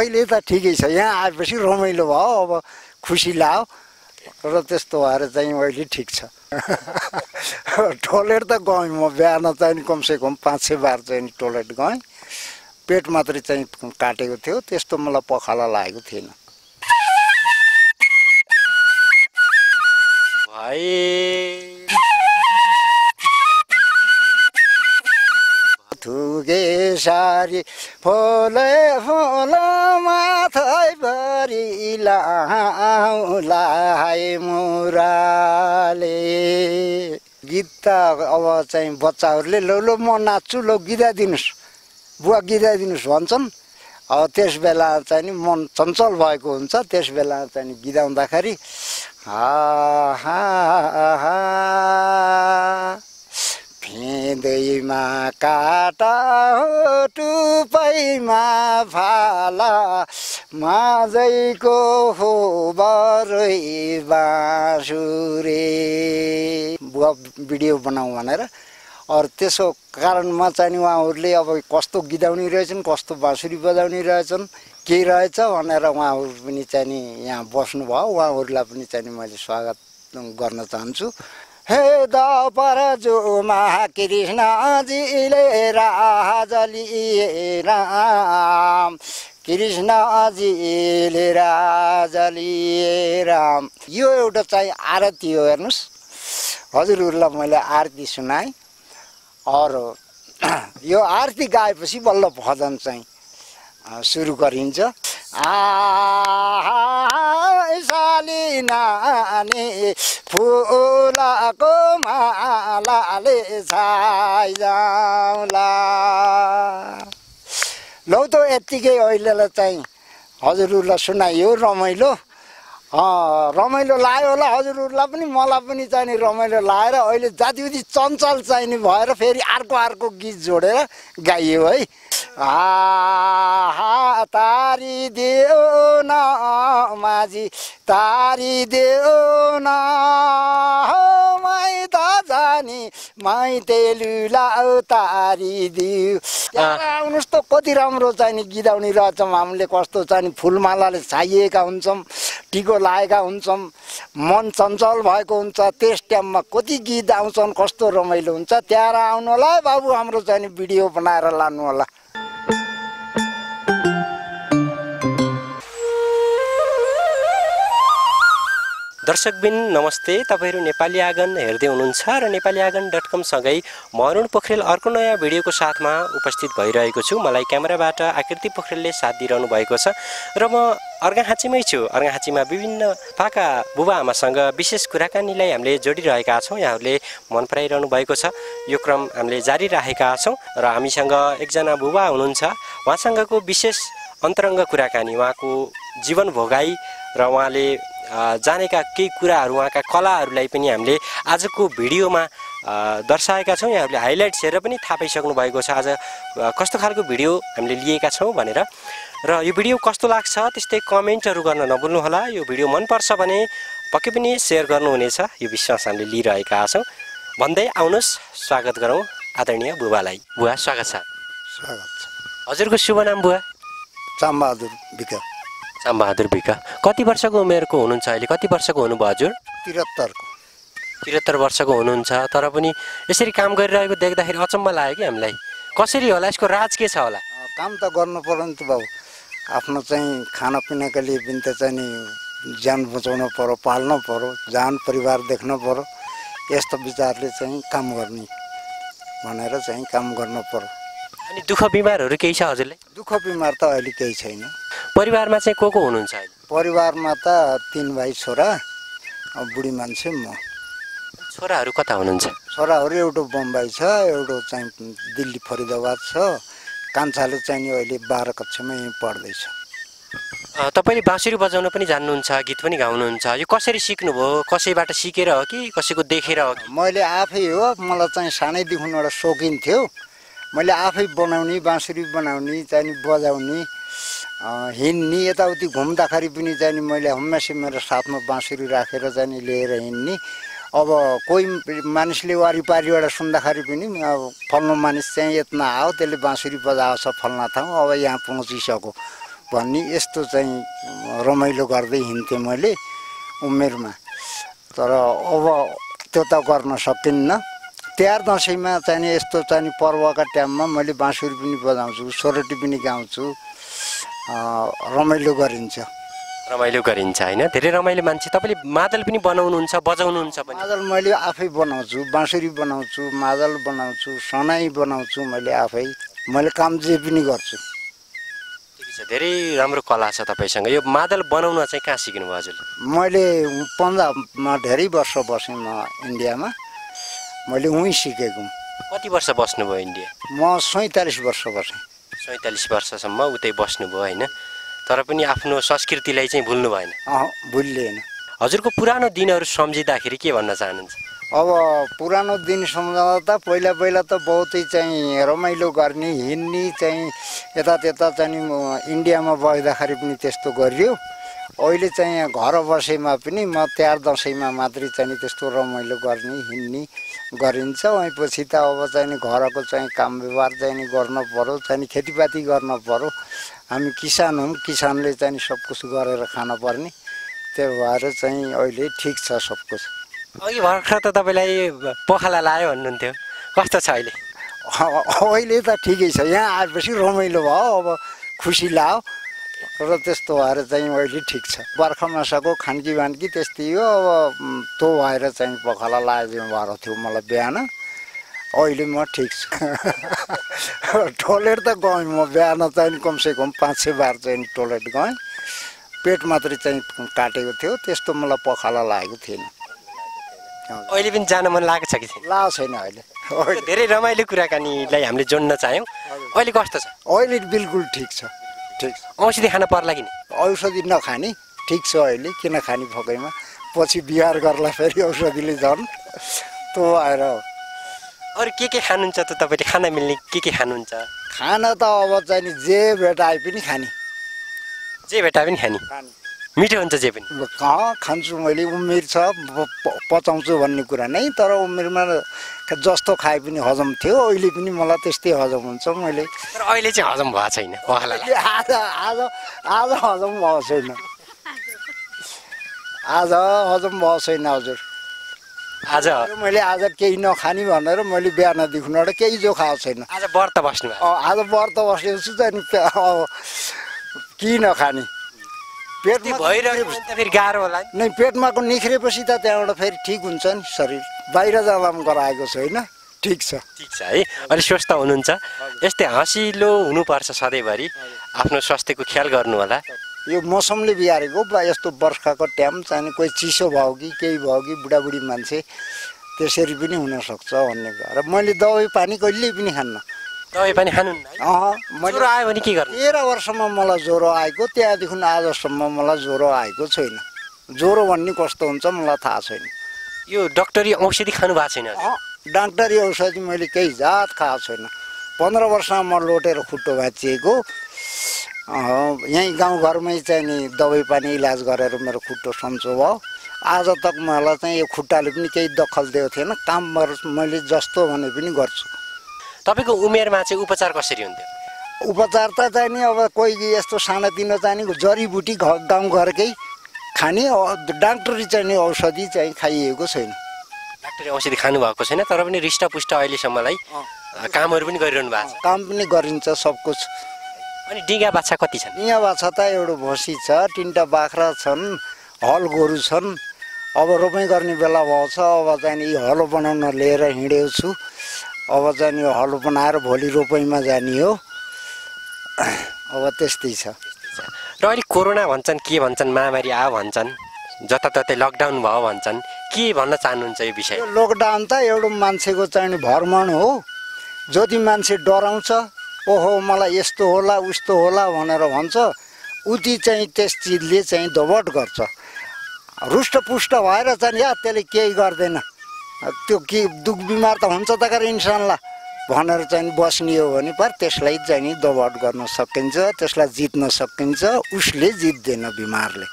अहिले त ठिकै छ यहाँ आएपछि रमाइलो भयो अब खुसी लाग्यो र त्यस्तो भएर चाहिँ अहिले ठिक छ टोयलेट त गएँ म बिहान चाहिँ कमसेकम 500 बार चाहिँ टोयलेट गएँ पेट मात्रै चाहिँ काटेको थियो त्यस्तो मलाई पखाला लागेको थिएन भाइ Tuge sari pole pole mathai bari lahai murale. Gita awa chain bachchaharule lolo ma nachu lo gita dinus. Bua gita dinus bhanchan. Aw त्यस बेला चाहिँ नि मन चञ्चल भएको हुन्छ त्यस बेला चाहिँ नि गिदाउँदाखेरि हा हा हा Pindeyma kata tupayma phala mazaiko hubarai basure. Bua video banau manera. Aur teso karan machani waharule ab kasto gidauni rahechan, kasto basuri bajauni rahechan, ke rahecha भनेर उहाँहरु पनि चाहिँ नि यहाँ बस्नु भयो उहाँहरुलाई पनि चाहिँ नि मैले स्वागत गर्न चाहन्छु हे दापराजु महाकृष्णजीले राजलिएराम कृष्णजीले राजलिएराम यो एउटा चाहिँ आरती हो हेर्नुस् हजुरहरुलाई मैले आरती सुनाए और यो आरती गाएपछि बल्ल भजन चाहिँ सुरु गरिन्छ Salinani Pula Kuma Lali Saila Loto Etike Oilatain Hazurula Suna, you Romilo Romilo Liola, Hazuru Lapani, Malapanitani, Romilo Lira, oil that with the tonsal sign in water, very arco arco gizore, Gayue. Ah, Tari Deona, Mazi, Tari Deona, my Tazani, my Telula, Tari Deu. Unusto Cotiram Rosani, Gidauni Ratam, Amle Costosani, Pulmala, Saye Councum, Tigo Laiga Unsum, Monsanzol, Vagunza, Testam, Coti Gidaunson, Costo Romelunza, Tiara, Unola, Babu Amrosani, video of Naralanola. दर्शकबिन नमस्ते तपाईहरु नेपाली आगन हेर्दै हुनुहुन्छ र nepaliagan.com सँगै म अरुण पोखरेल अर्को नयाँ भिडियोको साथमा उपस्थित भइरहेको छु मलाई क्यामेराबाट आकृति पोखरेलले साथ दिइरहनु भएको छ र म अर्घाखाँचीमै छु अर्घाखाँचीमा विभिन्न पाका बुबा आमासँग विशेष कुराकानीलाई हामीले जोडिरहेका छौं यहाँहरुले मन पराइरहनु भएको छ यो क्रम हामीले जारी राखेका छौं र हामीसँग एकजना बुबा हुनुहुन्छ उहाँसँगको विशेष अन्तरंग कुराकानी उहाँको जीवन भोगाई र उहाँले जानेका केही कुराहरु उहाँका कलाहरुलाई पनि हामीले आजको भिडियोमा दर्शाएका छौं यहाँहरुले हाइलाइट्स हेरेर पनि थाहा पाइसक्नु भएको छ आज कस्तो खालको भिडियो हामीले लिएका छौं भनेर र यो भिडियो कस्तो लाग्छ त्यस्तै कमेन्टहरु गर्न नभुल्नु होला यो भिडियो मन पर्छ भने पक्कै पनि शेयर गर्नुहुनेछ यो विश्वास हामीले लिइरहेका छौं भन्दै आउनुस् स्वागत गरौं आदरणीय बुबालाई बुवा स्वागत छ स्वागत छ हजुरको शुभ नाम बुवा चामबहादुर विका चामबहादुर विका कति वर्षको उमेरको हुनुहुन्छ अहिले कति वर्षको हुनुभयो हजुर 73 को 73 वर्षको हुनुहुन्छ तर पनि यसरी काम गरिरहेको देख्दाखेरि अचम्म लाग्यो के हामीलाई कसरी होला यसको राज के छ होला काम त गर्न पर्दैन त बाबु आफ्नो चाहिँ खानापिनाको लागि पनि त चाहिँ नि जान बचाउन पर्यो पाल्न पर्यो जान परिवार देख्न पर्यो यस्तो विचारले चाहिँ काम गर्ने भनेर चाहिँ काम गर्न पर्यो अनि दुःख बिमारहरु केही छ हजुरले दुःख बिमार त अहिले केही छैन परिवारमा चाहिँ को को हुनुहुन्छ परिवारमा त 3 भाइ छोरा अब बुढी मान्छे म छोराहरु कता हुनुहुन्छ छोराहरु एउटा बम्बई छ एउटा चाहिँ दिल्ली फरिदाबाद छ कान्छाले चाहिँ अहिले 12 कक्षामा पढ्दै छ तपाईले बाँसुरी बजाउन पनि जान्नुहुन्छ, गीत पनि गाउनुहुन्छ, यो कसरी सिक्नुभयो? कसैबाट सिकेर हो कि कसैको देखेर हो? मैले आफै हो, मलाई चाहिँ सानैदेखि एउटा शौकिन थियो। मैले आफै बनाउने, बाँसुरी बनाउने, चाहिँ बजाउने, हिन्ने, यताउति घुम्दाखेरि पनि चाहिँ मैले हमेशा मेरो साथमा बाँसुरी राखेर चाहिँ लिएर हिन्ने। अब कोही मानिसले वारीपारीबाट सुन्दाखेरि पनि अब फल्नु मानिस चाहिँ यत्ना आऊ, त्यसले बाँसुरी बजाउँछ फल्ना ठाउँ, अब यहाँ पहुँचिसक्यो भन्ने यस्तो चाहिँ रमाइलो गर्दै हिँड्थे मैले उमेरमा। तर अब त्यो त गर्न सकिन्न। तिहार दसैँमा चाहिँ यस्तो चाहिँ पर्वका टाइममा मैले बाँसुरी पनि बजाउँछु, सोरटी पनि गाउँछु, रमाइलो गरिन्छ। हैन, धेरै रमाइलो मान्छे। तपाईले मादल पनि बनाउनुहुन्छ, बजाउनुहुन्छ पनि? मादल मैले आफै बनाउँछु, बाँसुरी बनाउँछु, मादल बनाउँछु, सनाई बनाउँछु मैले आफै। मैले काम जे पनि गर्छु। धेरै राम्रो कला छ तपाईसँग। यो मादल बनाउन चाहिँ कहाँ सिक्नुभयो हजुरले? मैले पन्जाबमा धेरै वर्ष बसेँ, म इन्डियामा मैले उहीँ सिकेको। कति वर्ष बस्नुभयो इन्डिया? म 47 वर्ष बसेँ। 47 वर्षसम्म उतै बस्नुभयो होइन? तर पनि आफ्नो संस्कृतिलाई चाहिँ भुल्नु भएन? भुल्लिएन। हजुरको पुरानो दिनहरू सम्झिँदाखेरि के भन्न चाहनुहुन्छ? अब पुरानो दिन सम्झँदा पहिला पहिला त बहुतै चाहिँ रमाइलो गर्ने, हिँड्ने, चाहिँ यतात्यता चाहिँ इन्डियामा बस्दाखेरि पनि त्यस्तो गरियो। अहिले चाहिँ घर बसेमा पनि म तिहार दसैँमा मात्रै चाहिँ त्यस्तो रमाइलो गर्ने, हिँड्ने गरिन्छ। वहीँपछि त अब चाहिँ घरको चाहिँ काम व्यवहार चाहिँ गर्नुपर्यो, चाहिँ खेतीपाती गर्नुपर्यो। हामी किसान हौँ, किसानले चाहिँ सब कुछ गरेर खानुपर्ने, त्यो भएर चाहिँ अहिले ठिक छ सब कुछ। अघि भर्खर त तपाईँलाई पखाला लायो भन्नुहुन्थ्यो, कस्तो छ अहिले? अहिले त ठिकै छ, यहाँ आएपछि रमाइलो भयो, अब खुसी लाग्यो र त्यस्तो भएर चाहिँ अहिले ठिक छ। बर्खा मासाको खान्की बान्की त्यस्तै हो, अब त्यो भएर चाहिँ पखाला लायो भएर थियो मलाई बिहान। अहिले म ठिक छु। टोयलेट त गएँ म बिहान चाहिँ कमसेकम 5-6 बार चाहिँ टोयलेट गएँ। पेट मात्रै चाहिँ काटेको थियो, त्यस्तो मलाई पखाला लागेको थिएन। अहिले पनि जान मन लागेको छ कि छैन? लाग्छ छैन अहिले। धेरै रमाइलो कुराकानीलाई हामीले जोड्न चाह्यौँ। अहिले कस्तो छ? अहिले बिल्कुल ठिक छ। ठिक छ। औषधि खान पर्ला किन? औषधि नखाने ठिक छ अहिले, किन खाने भएकोमा पछि बिहार गर्ला फेरि औषधिले झन्। त्यो आएर अरू के खानुहुन्छ त तपाईँले? खाना मिल्ने के खानुहुन्छ? खाना त अब चाहिँ जे भेटाए पनि खाने, जे भेटाए पनि खाने। मिठो हुन्छ जे पनि? खान्छु मैले, उमेर छ पचाउँछु भन्ने कुरा नै। तर उमेरमा जस्तो खाए पनि हजम थियो, अहिले पनि मलाई त्यस्तै हजम हुन्छ मैले। तर अहिले चाहिँ हजम भएको छैन? आज आज आज हजम भएको छैन, आज हजम भएको छैन हजुर। आज मैले आज केही नखाने भनेर मैले बिहानदेखिबाट केही जो खाएको छैन। आज व्रत बस्नु? आज व्रत बसेको छु। के नखाने? पेटमा भइरहेको त फेरि गाह्रो होला नि। पेटमाको निख्रेपछि त त्यहाँबाट फेरि ठिक हुन्छ नि शरीर। बाहिर जाँदा पनि गराएको छैन, ठिक छ। ठिक छ है, अलि स्वस्थ हुनुहुन्छ। यस्तै हँसिलो हुनुपर्छ सधैँभरि, आफ्नो स्वास्थ्यको ख्याल गर्नु होला। यो मौसमले बिगारेको वा यस्तो वर्षाको टाइम चाहिँ कोही चिसो भयो कि केही भयो कि बुढाबुढी मान्छे त्यसरी पनि हुनसक्छ भन्ने कुरा। र मैले दबाई पानी कहिले पनि खान्न। दबाई पानी खानु? ज्वरो आयो भने के गर्नु? 13 वर्षमा मलाई ज्वरो आएको, त्यहाँदेखि आजसम्म मलाई ज्वरो आएको छैन। ज्वरो भन्ने कस्तो हुन्छ मलाई थाहा छैन। यो डाक्टरी औषधि खानु भएको छैन? डाक्टरी औषधि मैले केही जात खाएको छैन। 15 वर्षमा म लोटेर खुट्टो भाँचिएको, यहीँ गाउँघरमै चाहिँ दबाई पानी इलाज गरेर मेरो खुट्टो सन्चो भयो। आज तक मलाई चाहिँ यो खुट्टाले पनि केही दखल दिएको थिएन। काम मैले जस्तो भने पनि गर्छु। तपाईको उमेरमा चाहिँ उपचार कसरी हुन्थ्यो? उपचार त चाहिँ अब कोही यस्तो सानातिनो चाहिँ जडीबुटी गाउँघरकै खाने, डाक्टरी चाहिँ औषधि चाहिँ खाइएको छैन। डाक्टरी औषधि खानु भएको छैन, तर पनि रिष्टपुष्ट अहिलेसम्मलाई कामहरू पनि गरिरहनु भएको छ? काम पनि गरिन्छ सब कुछ। अनि डिँगा बाछा कति छन्? डिँगा बाछा त एउटा भोसी छ, 3टा बाख्रा छन्, हल गोरु छन्। अब रोपाइँ गर्ने बेला भएछ, अब चाहिँ यी हलो बनाउन लिएर हिँडेको छु। अब चाहिँ यो हलो बनाएर भोलि रोपाइँमा जाने हो। अब त्यस्तै छ। र अहिले कोरोना भन्छन्, के भन्छन्, महामारी आ भन्छन्, जताततै लकडाउन भयो भन्छन्, के भन्न चाहनुहुन्छ यो विषय? लकडाउन त एउटा मान्छेको चाहिँ भ्रमण हो। जति मान्छे डराउँछ, ओहो मलाई यस्तो होला उस्तो होला भनेर भन्छ, उति चाहिँ त्यस चिजले चाहिँ दबट गर्छ रुष्टपुष्ट भएर चाहिँ या त्यसले केही गर्दैन त्यो के दुख बिमार त हुन्छ त कर इन्सानला भनेर चाहिँ बस्ने हो भने पर त्यसलाई चाहिँ दबट गर्न सकिन्छ त्यसलाई जित्न सकिन्छ उसले जित्दैन बिमारले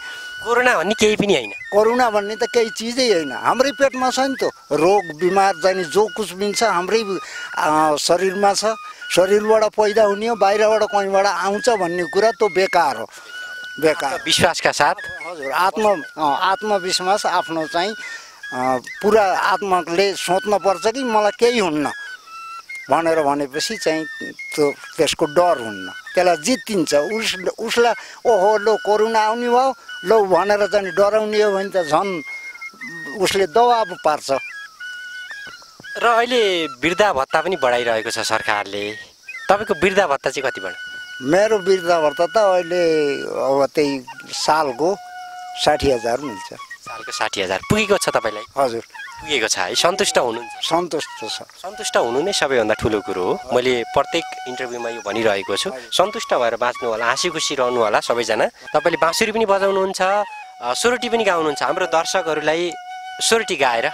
कोरोना भन्ने केही पनि हैन कोरोना भन्ने त केही चीजै हैन हाम्रो पेटमा छ नि त रोग बिमार चाहिँ जो कुछ पनि छ हाम्रो शरीरमा छ शरीरबाट पैदा हुने हो बाहिरबाट कहीँबाट आउँछ भन्ने कुरा त बेकार हो बेकार विश्वासका साथ हजुर आत्मविश्वास आफ्नो चाहिँ पूरा आत्माले सोच्न पर्छ कि मलाई केही हुन्न भनेर भनेपछि चाहिँ त्यो त्यसको डर हुन्न त्यसलाई जित्तिन्छ उसला ओहो लो कोरोना आउने भयो लो भनेर चाहिँ डराउने हो भने त झन् उसले दबाब पार्छ र अहिले वृद्धा भत्ता पनि बढाइरहेको छ सरकारले तपाईको वृद्धा भत्ता चाहिँ कति बढ्यो मेरो वृद्धा भत्ता त अहिले अब त्यही सालको ६०,००० मिल्छ सालको ६०,००० पुगेको छ तपाईलाई हजुर पुगेको छ है सन्तुष्ट हुनुहुन्छ सन्तुष्ट छ सन्तुष्ट हुनु नै सबैभन्दा ठूलो कुरो हो मैले प्रत्येक इन्टरभ्युमा यो भनिरहेको छु सन्तुष्ट भएर बाँच्नु होला हाँसी खुसी रहनु होला सबैजना तपाईले बाँसुरी पनि बजाउनुहुन्छ सोरटी पनि गाउनुहुन्छ हाम्रो दर्शकहरूलाई सोरटी गाएर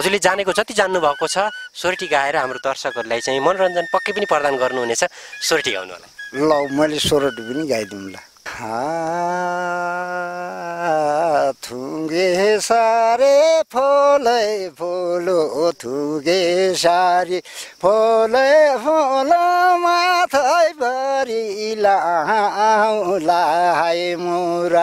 हजुरले जानेको जति जान्नु भएको छ सोरटी गाएर हाम्रो दर्शकहरूलाई चाहिँ मनोरञ्जन पक्कै पनि प्रदान गर्नुहुनेछ सोरटी गाउनु होला ल मैले सोरटी पनि गाइदिउँ ल थुंगे सारे फोले फोलो थुंगे सारे फोले फोलो माथाई बरी लाउला हाय मुराले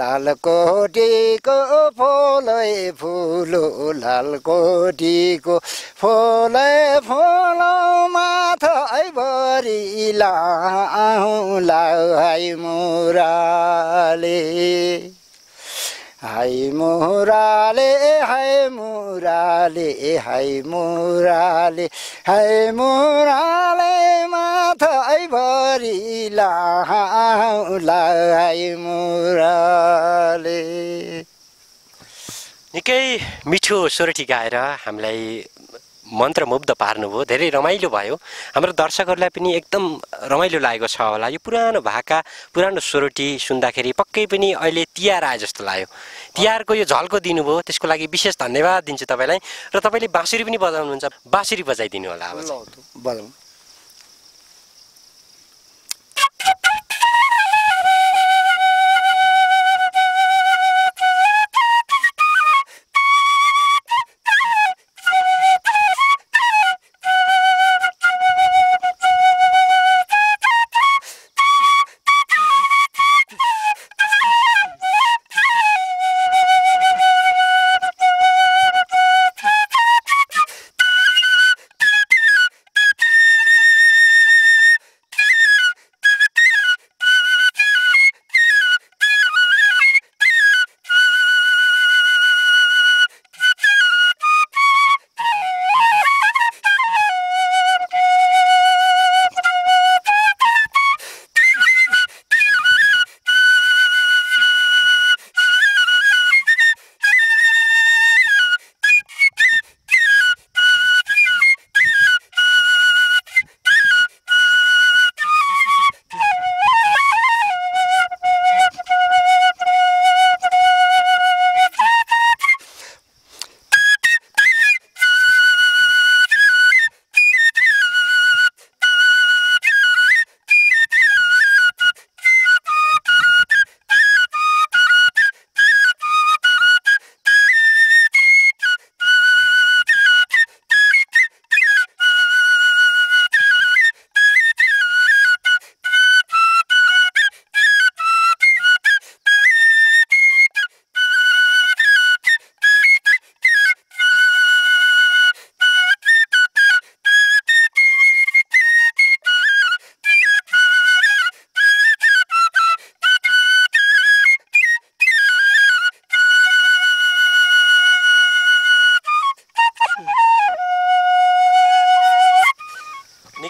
लालकोटीको फुलै फुलो लालकोटीको फुलै फुलो माथाई भरी लाउला हाय मुराले हाय मुराले माथाई भरी लाउला हाय मुराले निकै मिठो सोरठी गाएर हामीलाई मन्त्रमुग्ध पार्नुभयो धेरै रमाइलो भयो हाम्रो दर्शकहरूलाई पनि एकदम रमाइलो लागेको छ होला यो पुरानो भाका पुरानो सोरटी सुन्दाखेरि पक्कै पनि अहिले तिहार आए जस्तो लाग्यो तिहारको यो झल्को दिनुभयो त्यसको लागि विशेष धन्यवाद दिन्छु तपाईलाई र तपाईले बाँसुरी पनि बजाउनुहुन्छ बाँसुरी बजाइदिनु होला अब बजाउँ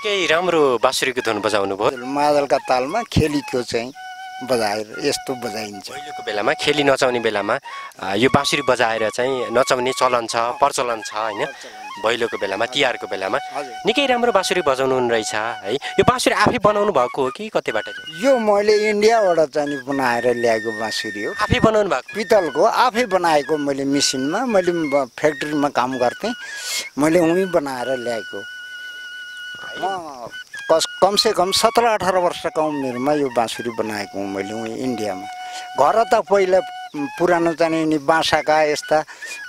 निकै राम्रो बाँसुरीको धुन बजाउनु भयो। मादलका तालमा खेलीको चाहिँ बजाएर यस्तो बजाइन्छ। पहिलेको बेलामा खेली नचाउने बेलामा यो बाँसुरी बजाएर चाहिँ नचाउने चलन छ, प्रचलन छ हैन। भैलोको बेलामा तिहारको बेलामा निकै राम्रो बाँसुरी बजाउनु हुन रहेछ है। यो बाँसुरी आफै बनाउनु भएको हो कि कतैबाट? यो मैले इन्डियाबाट चाहिँ बनाएर ल्याएको बाँसुरी हो। आफै बनाउनु भएको? पितलको आफै बनाएको। मैले मेसिनमा, मैले फ्याक्ट्रीमा काम गर्थे, मैले उही बनाएर ल्याएको। कम से कम 17-18 वर्षको उमेरमा यो बाँसुरी बनाएको मैले उही इन्डियामा। घर त पहिला पुरानो चाहिँ नि बाँसका यस्ता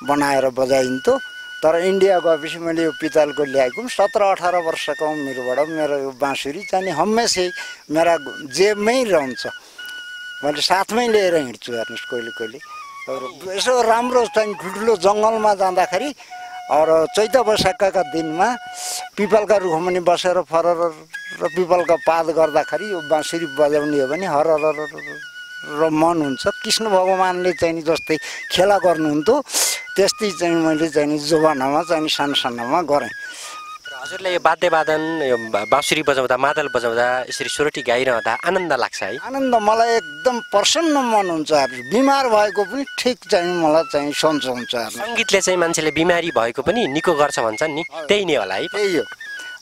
बनाएर बजाइन्थ्यो, तर इन्डिया गएपछि मैले यो पितलको ल्याएको। 17-18 वर्षको उमेरबाट मेरो यो बाँसुरी चाहिँ हमेशा मेरा जेबमै रहन्छ। मैले साथमै लिएर हिँड्छु हेर्नुस् कहिले कहिले। यसो राम्रो चाहिँ ठुल्ठुलो जङ्गलमा जाँदाखेरि और चैत वैशाखका दिनमा पिपलका रुखमा नि बसेर फरर र पिपलका पात गर्दाखेरि यो बाँसुरी बजाउने हो भने हरहर र मन हुन्छ। कृष्ण भगवानले चाहिँ जस्तै खेला गर्नुहुन्थ्यो त्यस्तै चाहिँ मैले चाहिँ जुवानामा चाहिँ सानसानामा गरेँ। हजुरले यो वाद्यवादन, यो बाँसुरी बजाउँदा, मादल बजाउँदा, यसरी सोरटी गाइरहँदा आनन्द लाग्छ है? आनन्द मलाई एकदम प्रसन्न मन हुन्छ। बिमार भएको पनि ठिक चाहिँ मलाई चाहिँ सन्चो हुन्छ। सङ्गीतले चाहिँ मान्छेले बिमारी भएको पनि निको गर्छ भन्छन् नि, त्यही नै होला है? त्यही हो।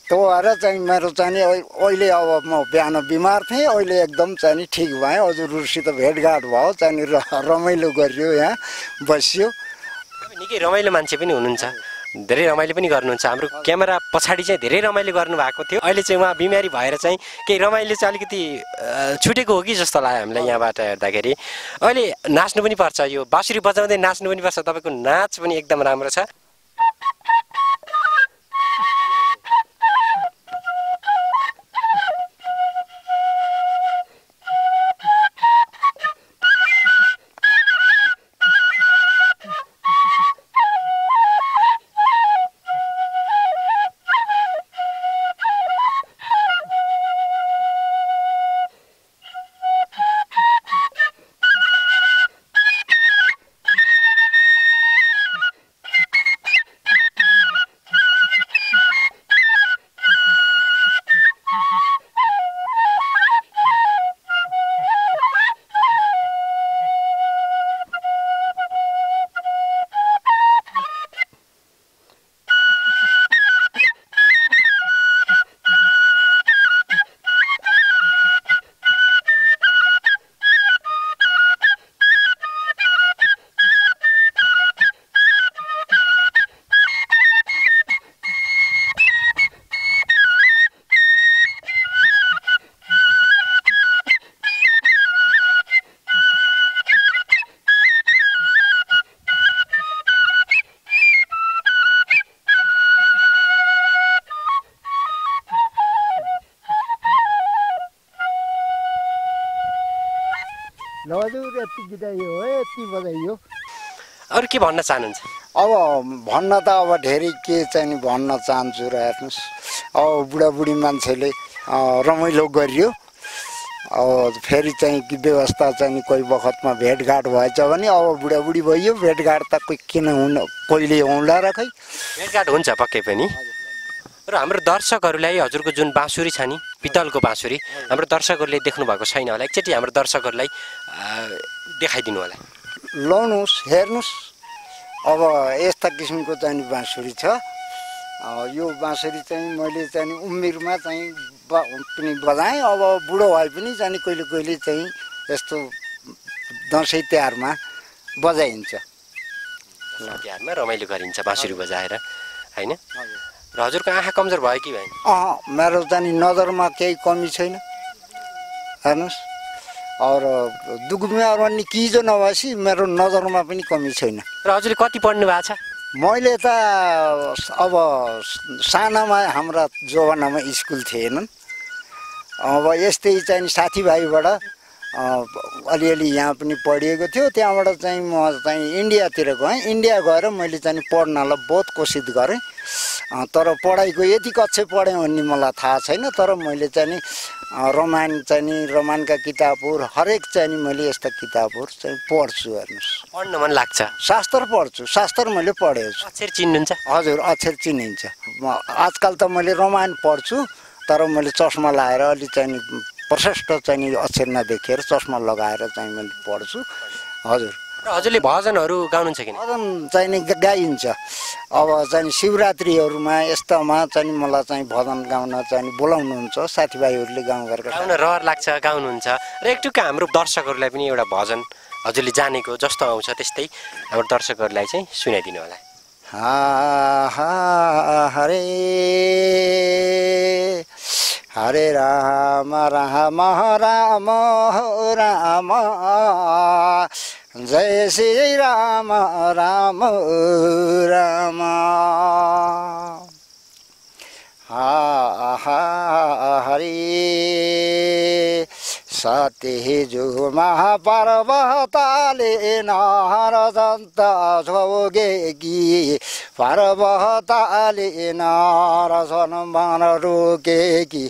त्यो भएर चाहिँ मेरो चाहिँ अहिले अब म बिहान बिमार थिएँ, अहिले एकदम चाहिँ ठिक भएँ। हजुरहरूसित भेटघाट भयो, चाहिँ रमाइलो गरियो, यहाँ बस्यो। निकै रमाइलो मान्छे पनि हुनुहुन्छ, धेरै रमाइलो पनि गर्नुहुन्छ। हाम्रो क्यामेरा पछाडि चाहिँ धेरै रमाइलो गर्नुभएको थियो। अहिले चाहिँ उहाँ बिमारी भएर चाहिँ केही रमाइलो चाहिँ अलिकति छुटेको हो कि जस्तो लाग्यो हामीलाई यहाँबाट हेर्दाखेरि। अहिले नाच्नु पनि पर्छ, यो बाँसुरी बजाउँदै नाच्नु पनि पर्छ। तपाईँको नाच पनि एकदम राम्रो छ। अरू के भन्न चाहनुहुन्छ? अब भन्न त अब धेरै के चाहिँ भन्न चाहन्छु र हेर्नुहोस्, अब बुढाबुढी मान्छेले रमाइलो गरियो। अब फेरि चाहिँ व्यवस्था चाहिँ कोही बखतमा भेटघाट भएछ भने अब बुढाबुढी भइयो, भेटघाट त कोही किन हुन, कहिले हुँला र खै भेटघाट हुन्छ पक्कै पनि। र हाम्रो दर्शकहरूलाई हजुरको जुन बाँसुरी छ नि, पितलको बाँसुरी, हाम्रो दर्शकहरूले देख्नु भएको छैन होला, एकचोटि हाम्रो दर्शकहरूलाई देखाइदिनु होला। लाउनुहोस्, हेर्नुहोस्। अब यस्ता किसिमको चाहिँ बाँसुरी छ। यो बाँसुरी चाहिँ मैले चाहिँ उमेरमा चाहिँ पनि बजाएँ। अब बुढो भए पनि चाहिँ कहिले कहिले चाहिँ यस्तो दसैँ तिहारमा बजाइन्छ। दसैँ तिहारमा रमाइलो गरिन्छ बाँसुरी बजाएर होइन? र हजुरको आँखा कमजोर भयो कि भएन? अँ, मेरो चाहिँ नजरमा केही कमी छैन हेर्नुहोस्। और दुःख बिमार भन्ने किजो नभएपछि मेरो नजरमा पनि कमी छैन। र हजुरले कति पढ्नु भएको छ? मैले त अब सानामा हाम्रा जमानामा स्कुल थिएनन्। अब यस्तै चाहिँ साथीभाइबाट अलिअलि यहाँ पनि पढिएको थियो। त्यहाँबाट चाहिँ म चाहिँ इन्डियातिर गएँ। इन्डिया गएर मैले चाहिँ पढ्नलाई बहुत कोसिस गरेँ, तर पढाइको यति कक्षा पढेँ भन्ने मलाई थाहा छैन। तर मैले चाहिँ रोमान चाहिँ रोमानका किताबहरू हरेक चाहिँ मैले यस्ता किताबहरू चाहिँ पढ्छु हेर्नुहोस्। पढ्न मन लाग्छ, शास्त्र पढ्छु। शास्त्र मैले पढेको छु। अक्षर चिन्नुहुन्छ? हजुर, अक्षर चिनिन्छ। आजकल त मैले रोमान पढ्छु, तर मैले चस्मा लाएर अलि चाहिँ प्रशस्त चाहिँ अक्षर नदेखेर चस्मा लगाएर चाहिँ मैले पढ्छु। हजुर हजुरले भजनहरु गाउनुहुन्छ किन? भजन चाहिँ नि गाइन्छ। अब चाहिँ शिवरात्रीहरुमा यस्तामा चाहिँ मलाई चाहिँ भजन गाउन चाहिँ बोलाउनुहुन्छ साथीभाइहरुले गाउँघरका गाउन रहर लाग्छ गाउनुहुन्छ र एकटुका हाम्रो दर्शकहरुलाई पनि एउटा भजन हजुरले जानेको जस्तो आउँछ त्यस्तै हाम्रो दर्शकहरुलाई चाहिँ सुनाइदिनु होला। हरे हरे राम राम राम राम जय श्री राम राम राम हरि सती जो महापर्वताले नरजन्त जोगेकी पर्वताले नरसन मन रोकेकी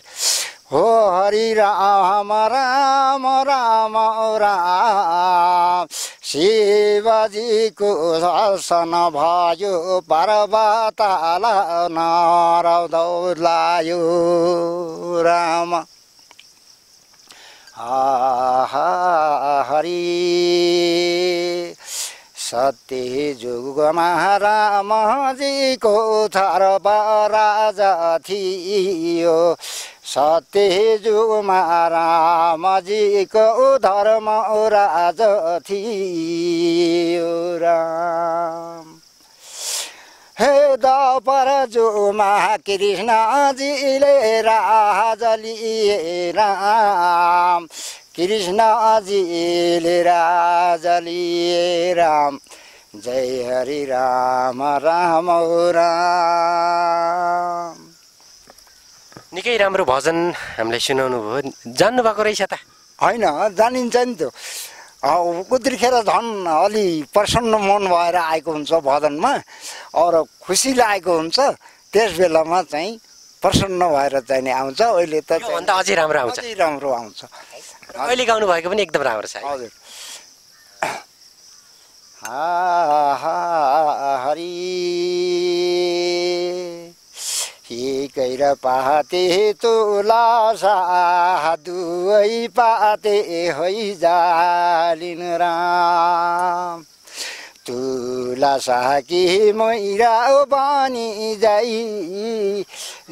हो हरि राम राम राम राम शिवजीको दर्शन भयो पर्वताला नरदौलायो राम हरि सत्य जुगमा रामजीको थर्प राजा थियो सत्य जुगमा रामजीको धर्म राजा थियो राम हे दापर जुमा कृष्णजीले राजलिए राम कृष्णजीले राजलिए राम जय हरि राम राम राम। निकै राम्रो भजन हामीलाई सुनाउनु भयो। जान्नु भएको रहेछ त? हैन जानिन्छ नि त्यो। उतिखेर झन् अलि प्रसन्न मन भएर आएको हुन्छ भजनमा अरू खुसी लागेको हुन्छ त्यस बेलामा चाहिँ प्रसन्न भएर चाहिँ नि आउँछ। अहिले त भन्दा अझै राम्रो आउँछ। अझै राम्रो आउँछ। अहिले गाउनु भएको पनि एकदम राम्रो छ। हजुर हरि कैर पाते तोला साधुई पाते होइ जालिन राम तुला साकी मैरा बानी जाई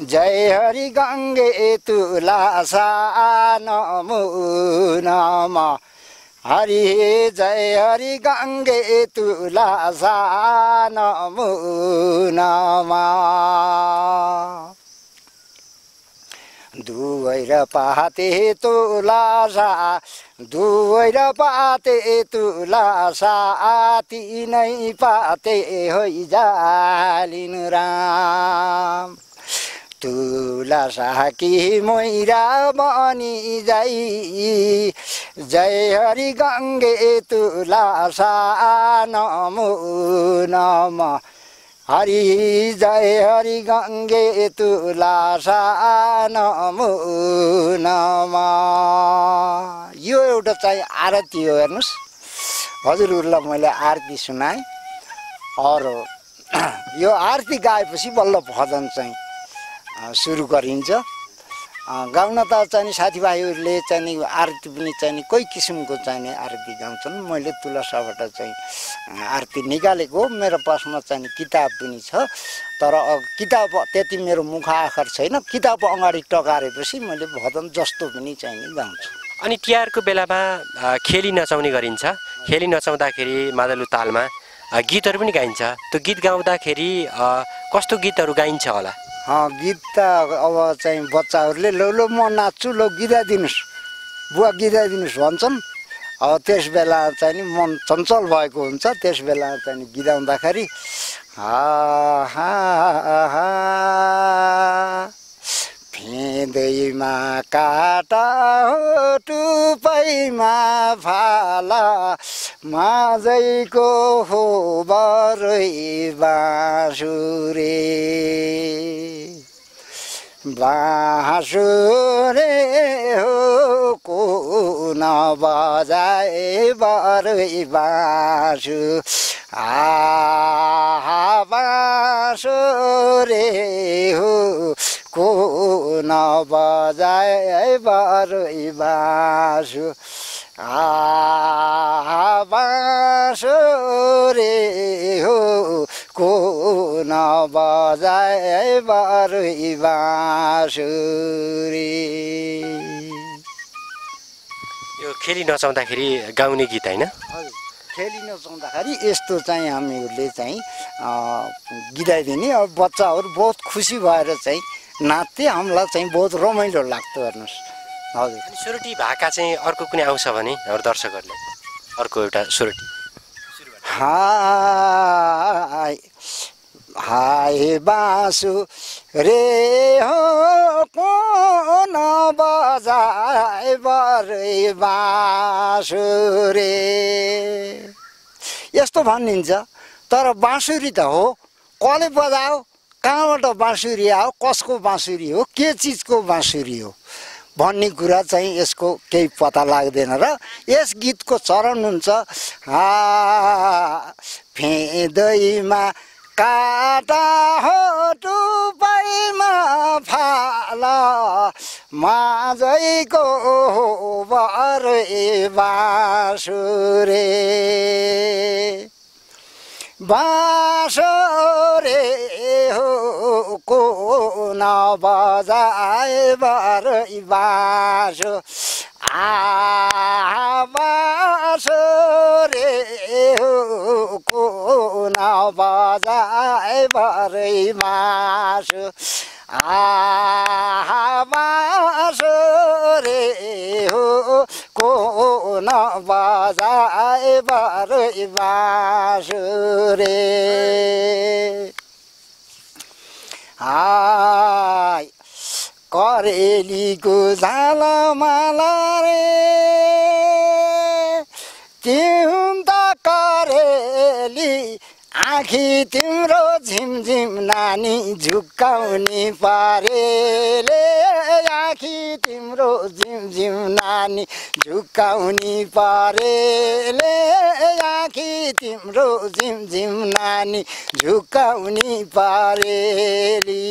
जय हरि गंगे तुला सा नमो नम हरि जय हरि गंगे तुला सा नमो नम दुवैर पाते तुलासा दुवैर पाते तुलासा तिनै पाते होइ जालिन राम तुलासा कि मैरा बनी जाई जय हरि गंगे तुलासा नमो नम हरि जय हरि गंगे तुलासा नमो नम। यो एउटा चाहिँ आरती हो। हेर्नुस् हजुरहरूलाई मैले आरती सुनाएँ अरू यो आरती गाएपछि बल्ल भजन चाहिँ सुरु गरिन्छ। गाउन त चाहिँ साथीभाइहरूले चाहिँ आरती पनि चाहिँ कोही किसिमको चाहिँ आरती गाउँछन्। मैले तुलसाबाट चाहिँ आरती निकालेको मेरो पासमा चाहिँ किताब पनि छ तर किताब त्यति मेरो मुख आखर छैन। किताब अगाडि टकारेपछि मैले भजन जस्तो पनि चाहिँ गाउँछु। अनि तिहारको बेलामा खेली नचाउने गरिन्छ। खेली नचाउँदाखेरि मादलु तालमा गीतहरू पनि गाइन्छ। त्यो गीत गाउँदाखेरि कस्तो गीतहरू गाइन्छ होला? गीत त अब चाहिँ बच्चाहरूले लौ लौ म नाच्छु लौ गिदा दिनुहोस् बुवा गिदा दिनुहोस् भन्छन्। अब त्यस बेला चाहिँ नि मन चञ्चल भएको हुन्छ। त्यस बेला चाहिँ गिदाउँदाखेरि फेदैमा काटा हो टुपैमा फाला माझैको हो बरै बाँसुरे बाँसुरे हो को नबजाए बरै बाँसु आहा बाँसुरे हो को नबजाए बरुई बाँसु आ बाँसु रे हो को नबजाए बरुई बाँसु रे। यो खेली नचाउँदाखेरि गाउने गीत हैन, खेली नचाउँदाखेरि यस्तो चाहिँ हामीहरूले चाहिँ गिदाइदिने। अब बच्चाहरू बहुत खुसी भएर चाहिँ नाच्थे, हामीलाई चाहिँ बहुत रमाइलो लाग्थ्यो। हेर्नुस् हजुर, सुरुटी भाका चाहिँ अर्को कुनै आउँछ भने हाम्रो दर्शकहरूले अर्को एउटा सुरुटी हाय हाय बाँसु रे हो को नबजाए बरुई बाँसु रे यस्तो भनिन्छ। तर बाँसुरी त हो, कसले बजाओ, कहाँबाट बाँसुरी आयो, कसको बाँसुरी हो, के चिजको बाँसुरी हो भन्ने कुरा चाहिँ यसको केही पत्ता लाग्दैन। र यस गीतको चरण हुन्छ हा फेदैमा काटा हो टुपाईमा फाला माझैको हो बरुई बाँसु रे बाँसु रे को नबजाए बरुई बाँसु आ बाँसु रे को नबजाए बरुई बाँसु आ बाँसु रे को नबजाए बरुई बाँसु रे। हाय करेलीको झालमाला रे तिम त करेली आँखी तिम्रो झिमझिम नानी झुक्काउने पारेले आँखी तिम्रो झिमझिम नानी झुक्काउने पारेले आँखी तिम्रो झिमझिम नानी झुक्काउने पारेली।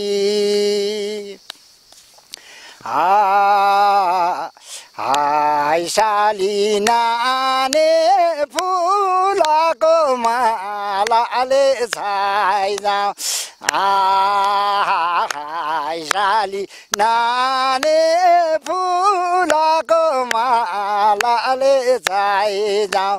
हाय साली नाने फुलको मालाले छाइजाऊ हाय साली नाने फुलको मालाले छाइजाऊ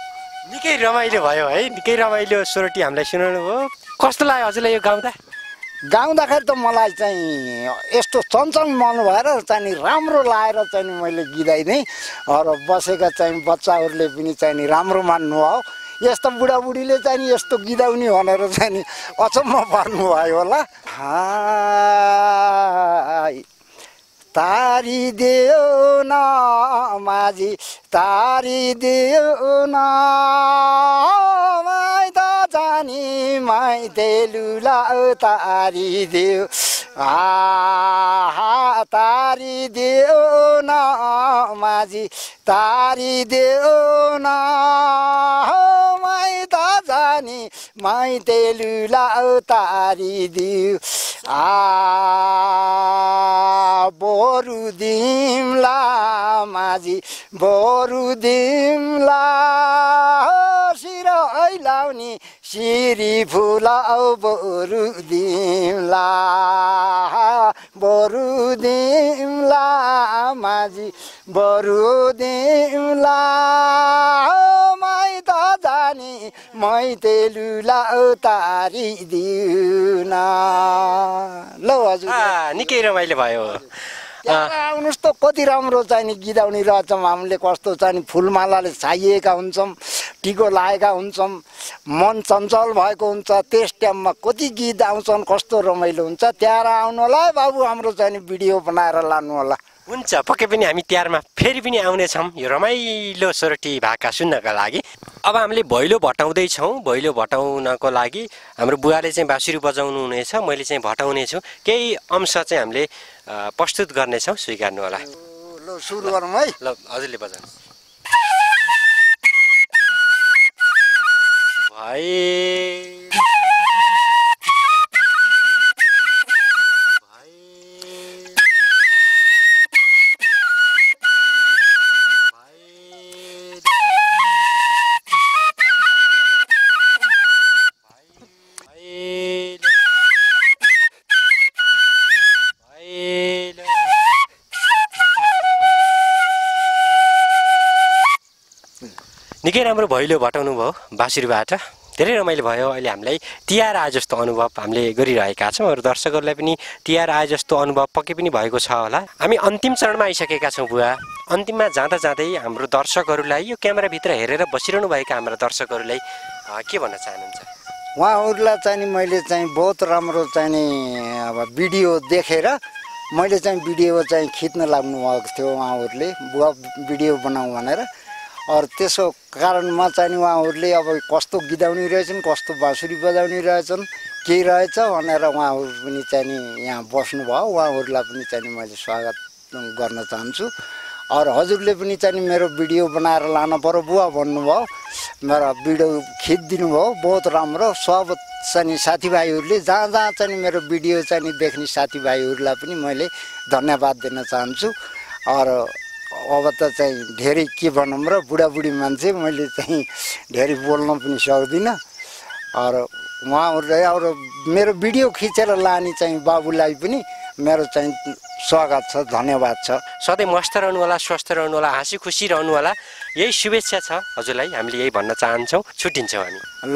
निकै रमाइलो भयो है, निकै रमाइलो सोरटी हामीलाई सुनाउनु भयो, कस्तो लाग्यो हजुरलाई यो गाउँदा? गाउँदाखेरि त मलाई चाहिँ यस्तो चञ्चल मन भएर चाहिँ राम्रो लागेर चाहिँ मैले गिदाइदिएँ र बसेका चाहिँ बच्चाहरूले पनि चाहिँ राम्रो मान्नुभयो। यस्तो बुढाबुढीले चाहिँ यस्तो गिदाउने भनेर चाहिँ अचम्म पर्नुभयो होला। तारिदेऊ न माझी तारिदेऊ न जानी माइते लुलाउ तारिदेऊ आ तारिदेऊ न माझी तारिदेऊ न जानी माइते लुलाउ तारिदेऊ आ बोरु दिमला माझी बोरु दिमला सिराई लाउनी सिरी फुलाउ बोरु दिमला बोरु दिमला माझी बोरु दिमला माइत जानी माइते लुलाउ तारिदेऊ न। ल हजुर निकै रमाइलो भयो, आउनुहोस् त, कति राम्रो चाहिने गिदाउने रहेछौँ हामीले, कस्तो चाहिने फुलमालाले छाइएका हुन्छौँ, टिको लागेका हुन्छौँ, मन चञ्चल भएको हुन्छ, त्यस टाइममा कति गीत आउँछन्, कस्तो रमाइलो हुन्छ। त्यहाँ आउनु होला है बाबु, हाम्रो चाहिने भिडियो बनाएर लानु होला। हुन्छ पक्कै पनि हामी तिहारमा फेरि पनि आउने छौं यो रमाइलो सोरठी भाका सुन्नका लागि। अब हामीले भैलो भटाउँदै छौं। भैलो भटाउनको लागि हाम्रो बुवाले चाहिँ बाँसुरी बजाउनु हुनेछ, मैले चाहिँ भटाउने छु। केही अंश चाहिँ हामीले प्रस्तुत गर्ने छौं, स्वीकार्नु होला। ल सुरु गरौँ है। ल हजुरले बजाउनु। भाइ निकै राम्रो भैलो भटाउनु भयो बाँसुरीबाट, धेरै रमाइलो भयो। अहिले हामीलाई तिहार आए जस्तो अनुभव हामीले गरिरहेका छौँ। अरू दर्शकहरूलाई पनि तिहार आए जस्तो अनुभव पक्कै पनि भएको छ होला। हामी अन्तिम चरणमा आइसकेका छौँ बुवा। अन्तिममा जाँदा जाँदै हाम्रो दर्शकहरूलाई, यो क्यामेराभित्र हेरेर बसिरहनुभएका हाम्रा दर्शकहरूलाई के भन्न चाहनुहुन्छ? उहाँहरूलाई चाहिँ मैले चाहिँ बहुत राम्रो चाहिँ अब भिडियो देखेर मैले चाहिँ भिडियो चाहिँ खिच्न लाग्नु भएको थियो उहाँहरूले, बुवा भिडियो बनाऊ भनेर। और त्यसो कारणमा चाहिँ उहाँहरूले अब कस्तो गिदाउने रहेछन्, कस्तो बाँसुरी बजाउने रहेछन्, के रहेछ भनेर उहाँहरू पनि चाहिँ यहाँ बस्नुभयो। उहाँहरूलाई पनि चाहिँ मैले स्वागत गर्न चाहन्छु। और हजुरले पनि चाहिँ मेरो भिडियो बनाएर लानुपर्यो बुवा भन्नुभयो, मेरो भिडियो खिचिदिनु भयो बहुत राम्रो। सब चाहिँ साथीभाइहरूले जहाँ जहाँ चाहिँ मेरो भिडियो चाहिँ देख्ने साथीभाइहरूलाई पनि मैले धन्यवाद दिन चाहन्छु। और अब त चाहिँ धेरै के भनौँ र, बुढाबुढी मान्छे मैले चाहिँ धेरै बोल्न पनि सक्दिनँ। और उहाँहरूलाई अरू मेरो भिडियो खिचेर लाने चाहिँ बाबुलाई पनि मेरो चाहिँ स्वागत छ, धन्यवाद छ। सधैँ मस्त रहनु होला, स्वस्थ रहनु होला, हाँसी खुसी रहनु होला, यही शुभेच्छा छ हजुरलाई, हामीले यही भन्न चाहन्छौँ। छुट्टिन्छौँ हामी। ल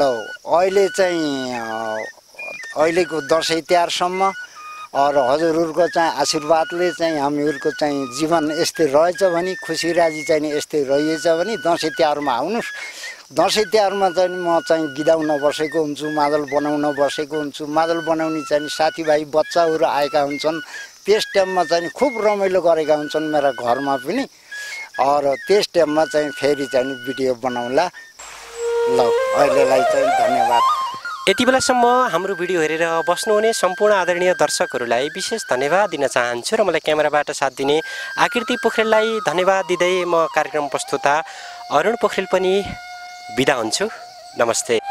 अहिले चाहिँ अहिलेको दसैँ तिहारसम्म और हजुरहरुको चाहिँ आशीर्वादले चाहिँ हामीहरुको चाहिँ जीवन यस्तै रहेछ भने, खुसी राजी चाहिँ यस्तै रहिएछ भने दसैँ तिहारमा आउनुस्। दसैँ तिहारमा चाहिँ म चाहिँ गिदाउन बसेको हुन्छु, मादल बनाउन बसेको हुन्छु। मादल बनाउने चाहिँ साथीभाइ बच्चाहरू आएका हुन्छन्, त्यस टाइममा चाहिँ खुब रमाइलो गरेका हुन्छन् मेरा घरमा पनि। और त्यस टाइममा चाहिँ फेरि चाहिँ भिडियो बनाउँला। ल अहिलेलाई चाहिँ धन्यवाद। यति बेलासम्म हाम्रो भिडियो हेरेर बस्नुहुने सम्पूर्ण आदरणीय दर्शकहरूलाई विशेष धन्यवाद दिन चाहन्छु र मलाई क्यामेराबाट साथ दिने आकृति पोखरेललाई धन्यवाद दिँदै म कार्यक्रम प्रस्तुता अरुण पोखरेल पनि बिदा हुन्छु। नमस्ते।